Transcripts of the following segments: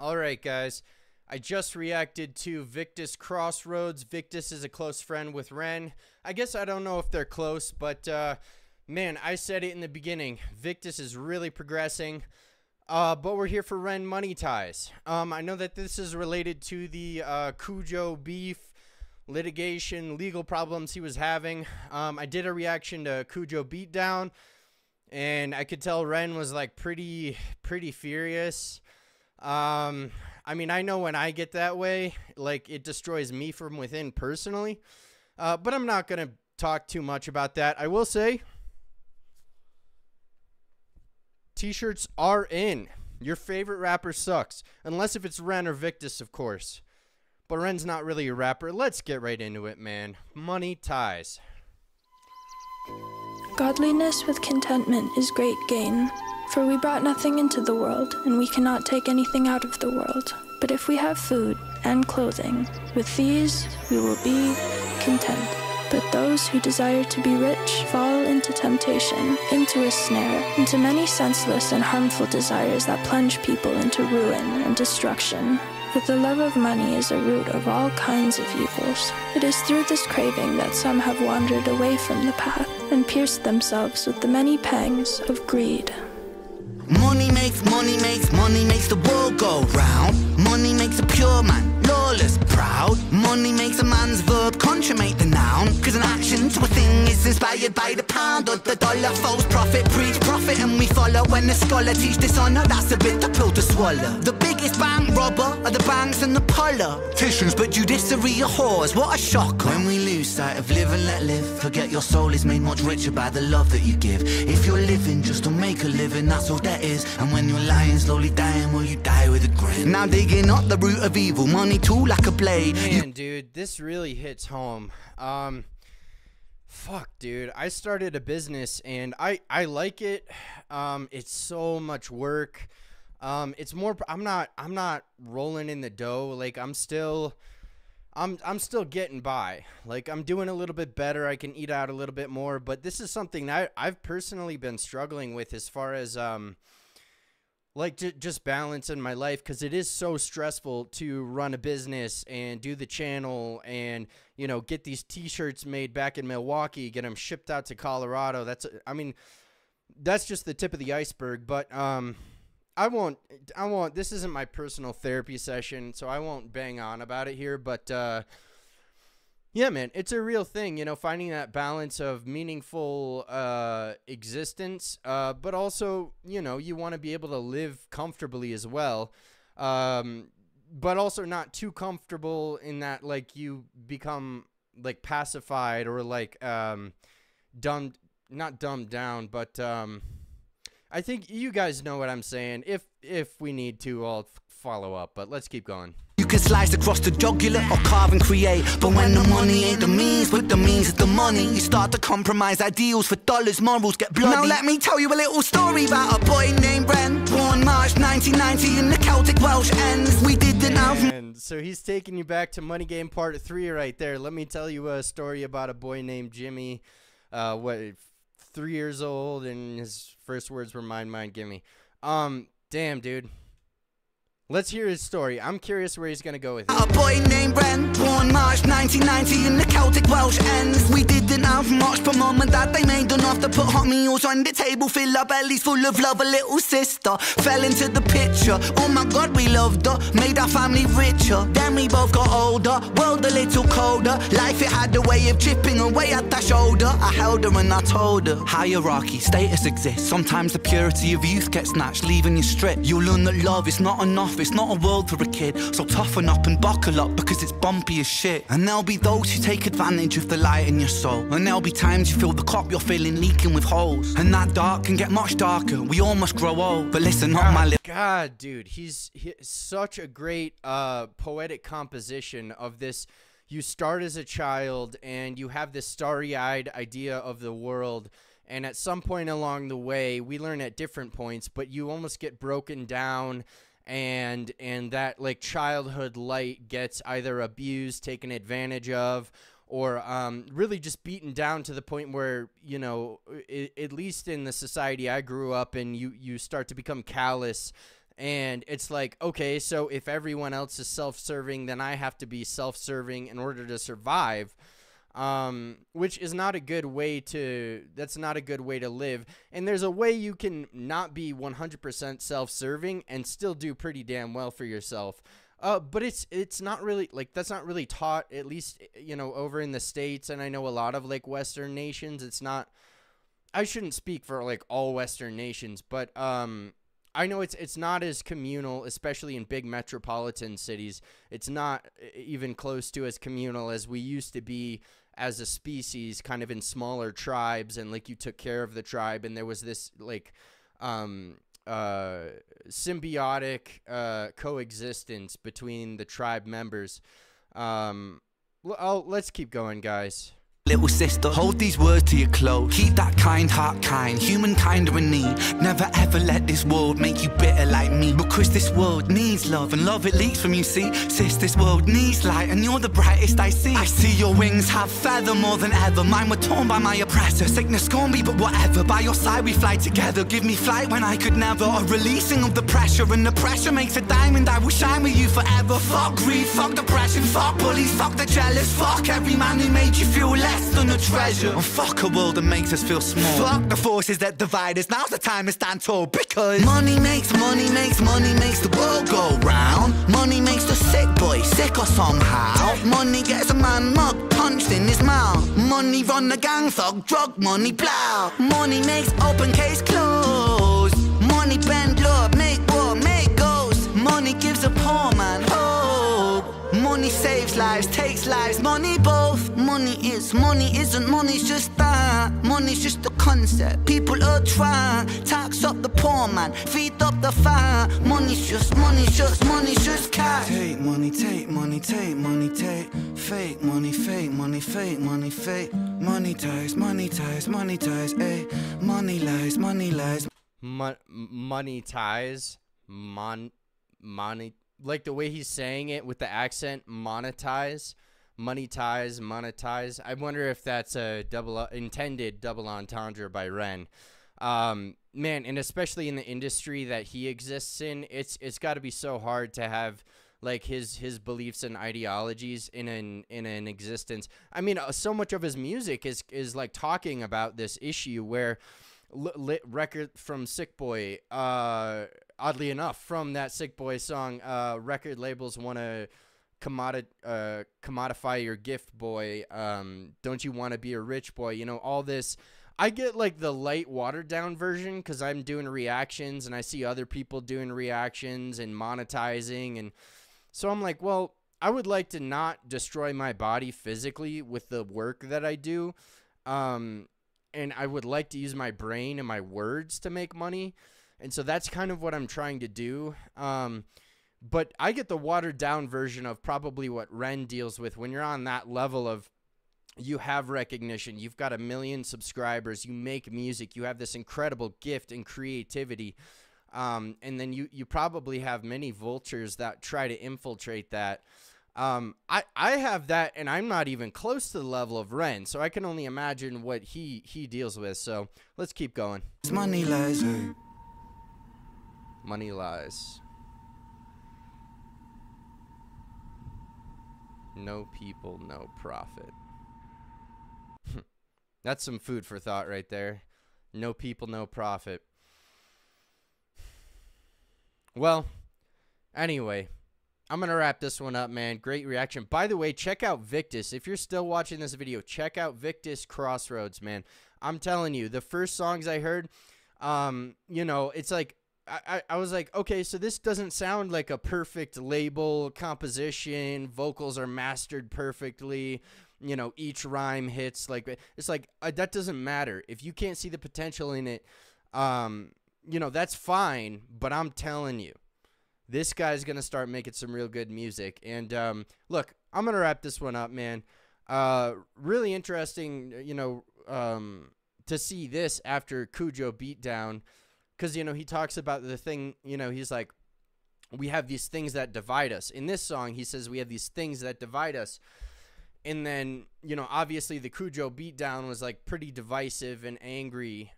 Alright guys, I just reacted to Victus Crossroads. Victus is a close friend with Ren. I guess I don't know if they're close, but man, I said it in the beginning. Victus is really progressing. But we're here for Ren Money Ties. I know that this is related to the Kujo beef, litigation, legal problems he was having. I did a reaction to Kujo beatdown, and I could tell Ren was like pretty furious. I mean, I know when I get that way, like, it destroys me from within personally. But I'm not gonna talk too much about that. I will say, t-shirts are in. Your favorite rapper sucks, unless if it's Ren or Victus, of course, but Ren's not really a rapper. Let's get right into it, man. Money Ties. Godliness with contentment is great gain, for we brought nothing into the world, and we cannot take anything out of the world. But if we have food and clothing, with these we will be content. But those who desire to be rich fall into temptation, into a snare, into many senseless and harmful desires that plunge people into ruin and destruction. But the love of money is a root of all kinds of evils. It is through this craving that some have wandered away from the path and pierced themselves with the many pangs of greed. Money makes, money makes, money makes the world go round. Money makes a pure man, lawless, proud. Money makes a man's verb consummate the noun, cause an action to a thing is inspired by the pound or the dollar. False prophet, preach profit, and we follow. When the scholar teach dishonor, that's a bit the pill to swallow. The biggest bank robber are the banks and the politicians, but judiciary are whores, what a shock. When we lose sight of live and let live, forget your soul is made much richer by the love that you give. If you're living just to make a living, that's all that is. And when you're lying, slowly dying, well, you die with a grin. Now digging up the root of evil, money too like a blade. Man, dude, this really hits home. Fuck, dude, I started a business and I like it. It's so much work. It's more, I'm not rolling in the dough. Like, I'm still getting by. Like, I'm doing a little bit better. I can eat out a little bit more, but this is something that I've personally been struggling with as far as, like, just balance in my life, because it is so stressful to run a business and do the channel and, you know, get these t-shirts made back in Milwaukee, get them shipped out to Colorado. That's, I mean, that's just the tip of the iceberg, but, I won't, this isn't my personal therapy session, so I won't bang on about it here, but, yeah, man, it's a real thing, you know, finding that balance of meaningful, existence, but also, you know, you want to be able to live comfortably as well, but also not too comfortable in that, like, you become, like, pacified or, like, not dumbed down, but, I think you guys know what I'm saying. If we need to, I'll follow up, but let's keep going. You can slice across the jugular or carve and create, but when the money ain't the means, but the means is the money, you start to compromise ideals for dollars, morals get bloody. Now let me tell you a little story about a boy named Ren, born March 1990 in the Celtic Welsh ends. We didn't have... And so he's taking you back to Money Game Part 3 right there. Let me tell you a story about a boy named Jimmy, 3 years old, and his first words were mine, gimme. Damn, dude. Let's hear his story. I'm curious where he's gonna go with it. A boy named Ren, born March 1990 in the Celtic Welsh ends. We didn't have much, but mum and dad, they made enough to put hot meals on the table, fill our bellies full of love. A little sister fell into the picture. Oh my God, we loved her, made our family richer. Then we both got older, world a little colder. Life, it had a way of chipping away at that shoulder. I held her and I told her, hierarchy, status exists. Sometimes the purity of youth gets snatched, leaving you stripped. You'll learn that love is not enough. It's not a world for a kid, so toughen up and buckle up, because it's bumpy as shit. And there'll be those who take advantage of the light in your soul, and there'll be times you feel the cup you're filling leaking with holes, and that dark can get much darker. We all must grow old. But listen, not my little... God, dude, he's such a great poetic composition of this. You start as a child, and you have this starry-eyed idea of the world, and at some point along the way, we learn at different points, but you almost get broken down. And that, like, childhood light gets either abused, taken advantage of, or really just beaten down to the point where, you know, at least in the society I grew up in, you start to become callous And it's like, okay, so if everyone else is self-serving, then I have to be self-serving in order to survive, which is not a good way to, that's not a good way to live. And there's a way you can not be 100% self-serving and still do pretty damn well for yourself. But it's not really, like, that's not really taught, at least, you know, over in the States. And I know a lot of, like, Western nations, it's not, I shouldn't speak for, like, all Western nations, but, I know it's not as communal, especially in big metropolitan cities. It's not even close to as communal as we used to be as a species, kind of in smaller tribes, and like you took care of the tribe, and there was this like symbiotic coexistence between the tribe members. Let's keep going, guys. Little sister, hold these words to your clothes. Keep that kind heart kind, humankind are in need. Never ever let this world make you bitter like me, because this world needs love, and love it leaks from you, see. Sis, this world needs light, and you're the brightest I see. I see your wings have feather more than ever. Mine were torn by my oppressor. Sickness scorn me, but whatever. By your side we fly together. Give me flight when I could never. A releasing of the pressure, and the pressure makes a diamond. I will shine with you forever. Fuck greed, fuck depression, fuck bullies, fuck the jealous. Fuck every man who made you feel less than a treasure, and fuck a world that makes us feel small. Fuck the forces that divide us, now's the time to stand tall, because money makes, money makes, money makes the world go round. Money makes the sick boy sicker somehow. Money gets a man mugged, punched in his mouth. Money run the gang thug, drug money plow. Money makes open case close. Money bend love, make war, make ghosts. Money gives a poor man hope. Money saves lives, takes lives, money both. Money is, money isn't, money's just that. Money's just a concept, people are trying. Tax up the poor man, feed up the fire. Money's just, money's just, money's just cash. Take money, take money, take money, take. Fake money, fake money, fake money, fake. Money ties, money ties, money ties, eh. Money lies, money lies. Money ties, money. Like the way he's saying it with the accent, monetize, money ties, monetize. I wonder if that's a intended double entendre by Ren. Man, and especially in the industry that he exists in, it's got to be so hard to have like his beliefs and ideologies in an existence. I mean, so much of his music is like talking about this issue where. Lit record from Sick Boy, oddly enough, from that Sick Boy song, record labels want to commodify your gift, boy. Don't you want to be a rich boy? You know, all this. I get like the light watered down version because I'm doing reactions and I see other people doing reactions and monetizing, and so I'm like, well, I would like to not destroy my body physically with the work that I do. And I would like to use my brain and my words to make money. And so that's kind of what I'm trying to do. But I get the watered down version of probably what Ren deals with when you're on that level of you have recognition, you've got 1 million subscribers, you make music, you have this incredible gift and creativity. And then you probably have many vultures that try to infiltrate that. I have that, and I'm not even close to the level of Ren, so I can only imagine what he deals with. So let's keep going. Money lies. Money lies. No people, no profit. That's some food for thought right there. No people, no profit. Well, anyway. I'm going to wrap this one up, man. Great reaction. By the way, check out Victus. If you're still watching this video, check out Victus Crossroads, man. I'm telling you, the first songs I heard, you know, it's like I was like, okay, so this doesn't sound like a perfect label composition. Vocals are mastered perfectly. You know, each rhyme hits. Like it's like that doesn't matter. If you can't see the potential in it, you know, that's fine. But I'm telling you. This guy's going to start making some real good music. And look, I'm going to wrap this one up, man. Really interesting, you know, to see this after Kujo beatdown. Because, you know, he talks about the thing, you know, he's like, we have these things that divide us. In this song, he says we have these things that divide us. And then, you know, obviously the Kujo beatdown was like pretty divisive and angry.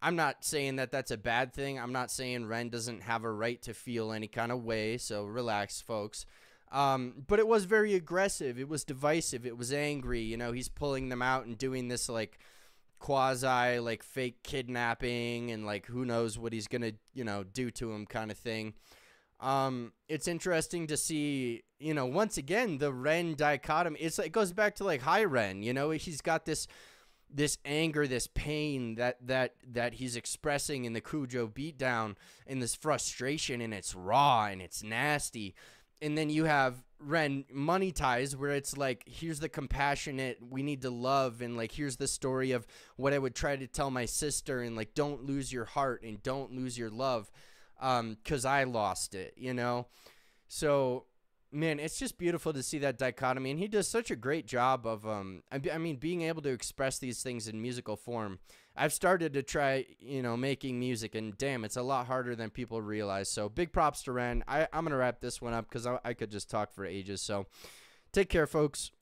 I'm not saying that that's a bad thing. I'm not saying Ren doesn't have a right to feel any kind of way, so relax, folks. But it was very aggressive. It was divisive. It was angry. You know, he's pulling them out and doing this, like, quasi, like, fake kidnapping and, like, who knows what he's going to, you know, do to him kind of thing. It's interesting to see, you know, once again, the Ren dichotomy. It's like, it goes back to, like, high Ren, you know, he's got this anger, this pain that he's expressing in the Kujo beatdown, and this frustration, and it's raw and it's nasty. And then you have Ren Money Ties, where it's like, here's the compassionate, we need to love, and like, here's the story of what I would try to tell my sister, and like, don't lose your heart and don't lose your love, 'cause I lost it, you know? So, man, it's just beautiful to see that dichotomy, and he does such a great job of, I mean, being able to express these things in musical form. I've started to try, you know, making music, and damn, it's a lot harder than people realize, so big props to Ren. I'm going to wrap this one up, because I could just talk for ages, so take care, folks.